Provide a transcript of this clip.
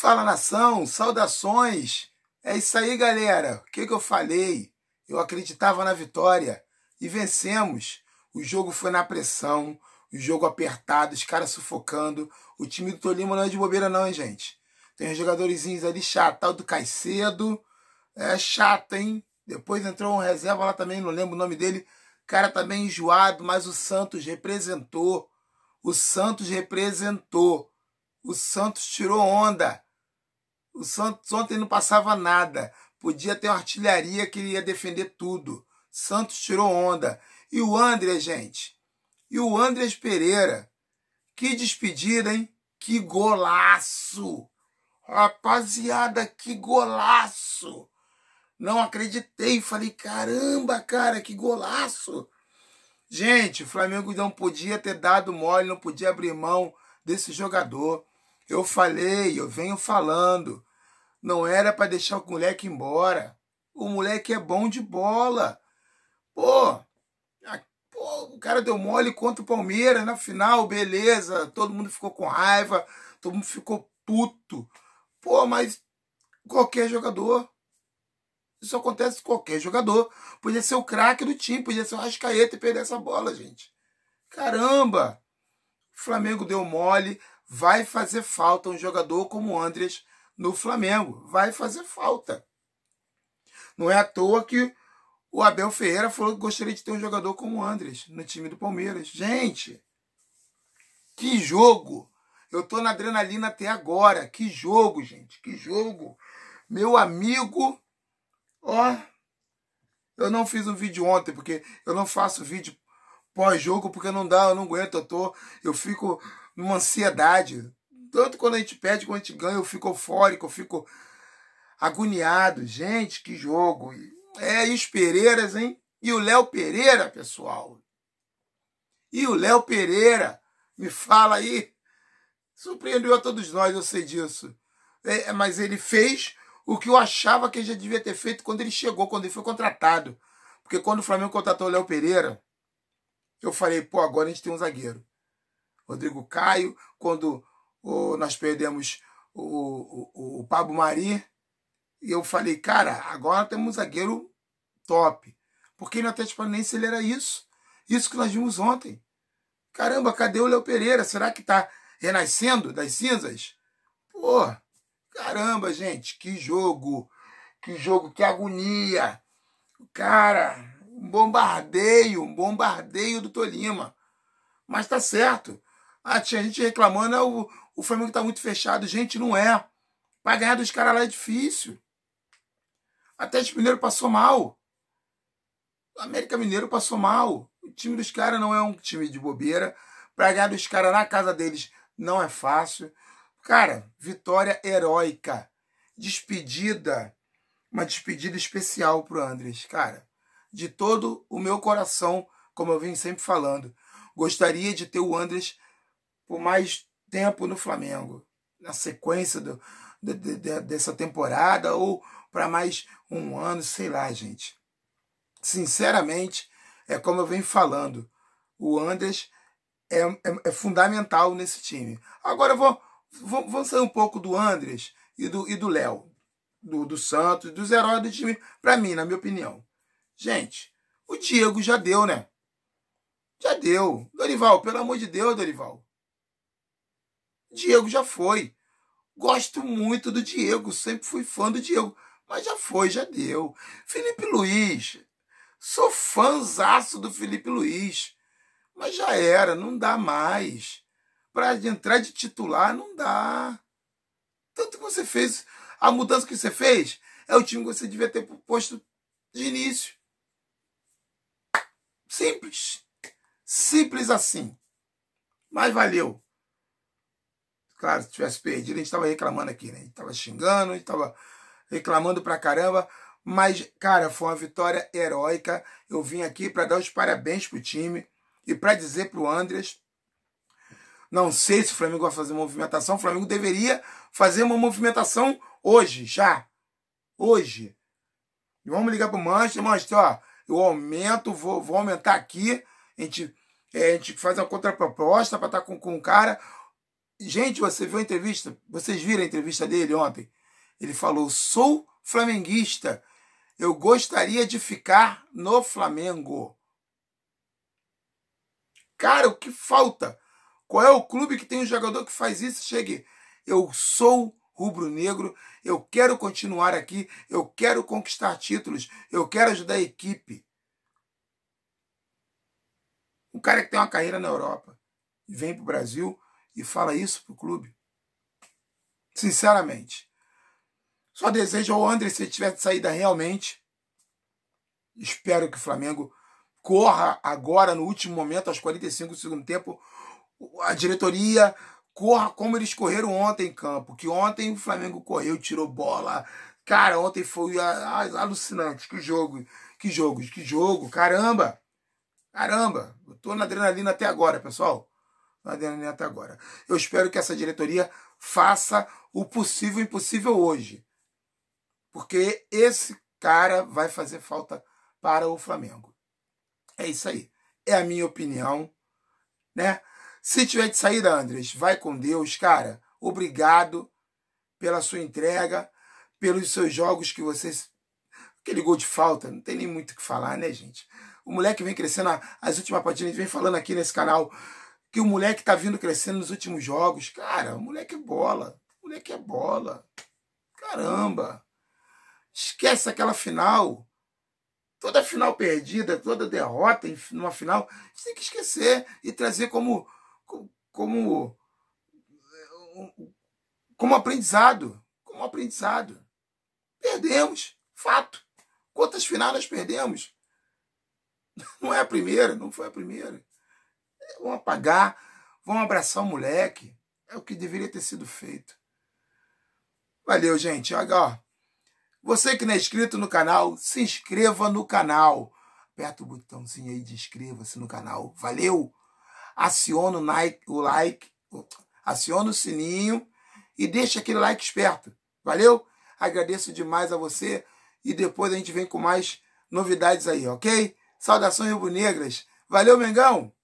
Fala, nação, saudações. É isso aí, galera. O que que eu falei? Eu acreditava na vitória e vencemos. O jogo foi na pressão, o jogo apertado, os caras sufocando. O time do Tolima não é de bobeira não, hein, gente. Tem uns jogadorzinhos ali chato, tal do Caicedo. É chato, hein? Depois entrou um reserva lá também, não lembro o nome dele. O cara tá bem enjoado, mas o Santos representou. O Santos representou. O Santos tirou onda. O Santos ontem não passava nada. Podia ter uma artilharia que ele ia defender tudo. Santos tirou onda. E o Andreas, gente. E o Andreas Pereira. Que despedida, hein? Que golaço! Rapaziada, que golaço! Não acreditei. Falei, caramba, cara, que golaço! Gente, o Flamengo não podia ter dado mole, não podia abrir mão desse jogador. Eu falei, eu venho falando. Não era para deixar o moleque embora. O moleque é bom de bola. Pô, o cara deu mole contra o Palmeiras na final, beleza. Todo mundo ficou com raiva, todo mundo ficou puto. Pô, mas qualquer jogador. Isso acontece com qualquer jogador. Podia ser o craque do time, podia ser o Arrascaeta e perder essa bola, gente. Caramba! O Flamengo deu mole, vai fazer falta um jogador como o Andreas no Flamengo. Vai fazer falta. Não é à toa que o Abel Ferreira falou que gostaria de ter um jogador como o Andreas no time do Palmeiras. Gente, que jogo! Eu tô na adrenalina até agora. Que jogo, gente, que jogo! Meu amigo, ó, eu não fiz um vídeo ontem, porque eu não faço vídeo pós-jogo, porque não dá, eu não aguento, eu fico numa ansiedade. Tanto quando a gente perde, quando a gente ganha, eu fico eufórico, eu fico agoniado. Gente, que jogo. É, e os Pereiras, hein? E o Léo Pereira, pessoal. E o Léo Pereira, me fala aí. Surpreendeu a todos nós, eu sei disso. É, mas ele fez o que eu achava que ele já devia ter feito quando ele chegou, quando ele foi contratado. Porque quando o Flamengo contratou o Léo Pereira, eu falei, pô, agora a gente tem um zagueiro. Rodrigo Caio, quando nós perdemos o Pablo Mari, e eu falei, cara, agora temos um zagueiro top. Porque ele até Paranaense ele era isso. Isso que nós vimos ontem. Caramba, cadê o Léo Pereira? Será que tá renascendo das cinzas? Pô, caramba, gente, que jogo. Que jogo, que agonia. Cara... Um bombardeio do Tolima. Mas tá certo. Ah, tinha gente reclamando, o Flamengo tá muito fechado. Gente, não é. Pra ganhar dos caras lá é difícil. Até o Mineiro passou mal. O América Mineiro passou mal. O time dos caras não é um time de bobeira. Pra ganhar dos caras na casa deles não é fácil. Cara, vitória heróica. Despedida. Uma despedida especial pro Andreas, cara. De todo o meu coração, como eu venho sempre falando. Gostaria de ter o Andreas por mais tempo no Flamengo. Na sequência dessa temporada ou para mais um ano, sei lá, gente. Sinceramente, é como eu venho falando. O Andreas é fundamental nesse time. Agora vou sair um pouco do Andreas e do Léo. Do Santos, dos heróis do time, para mim, na minha opinião. Gente, o Diego já deu, né? Já deu. Dorival, pelo amor de Deus, Dorival. Diego já foi. Gosto muito do Diego, sempre fui fã do Diego. Mas já foi, já deu. Felipe Luiz. Sou fãzaço do Felipe Luiz. Mas já era, não dá mais. Para entrar de titular, não dá. Tanto que você fez... A mudança que você fez é o time que você devia ter posto de início. Simples. Simples assim. Mas valeu. Claro, se tivesse perdido, a gente estava reclamando aqui, né? A gente estava xingando, a gente estava reclamando pra caramba. Mas, cara, foi uma vitória heróica. Eu vim aqui para dar os parabéns pro time e para dizer pro Andreas, não sei se o Flamengo vai fazer uma movimentação. O Flamengo deveria fazer uma movimentação hoje, já. Hoje. Vamos ligar pro Manchester. Manchester, ó. Eu aumento, vou aumentar aqui. A gente faz uma contraproposta para estar com o cara. Gente, você viu a entrevista? Vocês viram a entrevista dele ontem? Ele falou, sou flamenguista. Eu gostaria de ficar no Flamengo. Cara, o que falta? Qual é o clube que tem um jogador que faz isso? Chegue, eu sou rubro-negro, eu quero continuar aqui, eu quero conquistar títulos, eu quero ajudar a equipe. Um cara que tem uma carreira na Europa vem para o Brasil e fala isso para o clube. Sinceramente. Só desejo ao André, se ele tiver de saída realmente, espero que o Flamengo corra agora, no último momento, aos 45 do segundo tempo, a diretoria corra como eles correram ontem em campo, que ontem o Flamengo correu, tirou bola. Cara, ontem foi alucinante. Que jogo. Caramba. Caramba, eu tô na adrenalina até agora, pessoal. Na adrenalina até agora. Eu espero que essa diretoria faça o possível e o impossível hoje. Porque esse cara vai fazer falta para o Flamengo. É isso aí. É a minha opinião, né? Se tiver de saída, Andreas, vai com Deus, cara. Obrigado pela sua entrega, pelos seus jogos que vocês... Aquele gol de falta, não tem nem muito o que falar, né, gente? O moleque vem crescendo, as últimas partidas, vem falando aqui nesse canal que o moleque tá vindo crescendo nos últimos jogos. Cara, o moleque é bola. O moleque é bola. Caramba. Esquece aquela final. Toda final perdida, toda derrota numa final, você tem que esquecer e trazer como aprendizado. Como aprendizado. Perdemos. Fato. Quantas finais nós perdemos? Não é a primeira, não foi a primeira. Vão apagar, vão abraçar o moleque. É o que deveria ter sido feito. Valeu, gente. Olha, ó. Você que não é inscrito no canal, se inscreva no canal. Aperta o botãozinho aí de inscreva-se no canal. Valeu? Aciona o like, aciona o sininho e deixa aquele like esperto. Valeu? Agradeço demais a você e depois a gente vem com mais novidades aí, ok? Saudações rubro-negras. Valeu, Mengão!